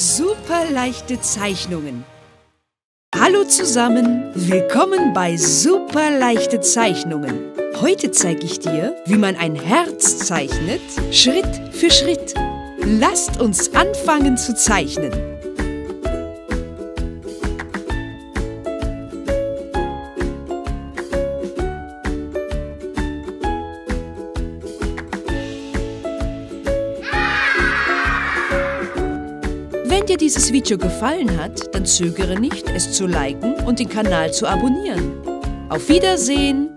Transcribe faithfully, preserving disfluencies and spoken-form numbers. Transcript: Super leichte Zeichnungen. Hallo zusammen, willkommen bei Super leichte Zeichnungen. Heute zeige ich dir, wie man ein Herz zeichnet, Schritt für Schritt. Lasst uns anfangen zu zeichnen. Wenn dir dieses Video gefallen hat, dann zögere nicht, es zu liken und den Kanal zu abonnieren. Auf Wiedersehen!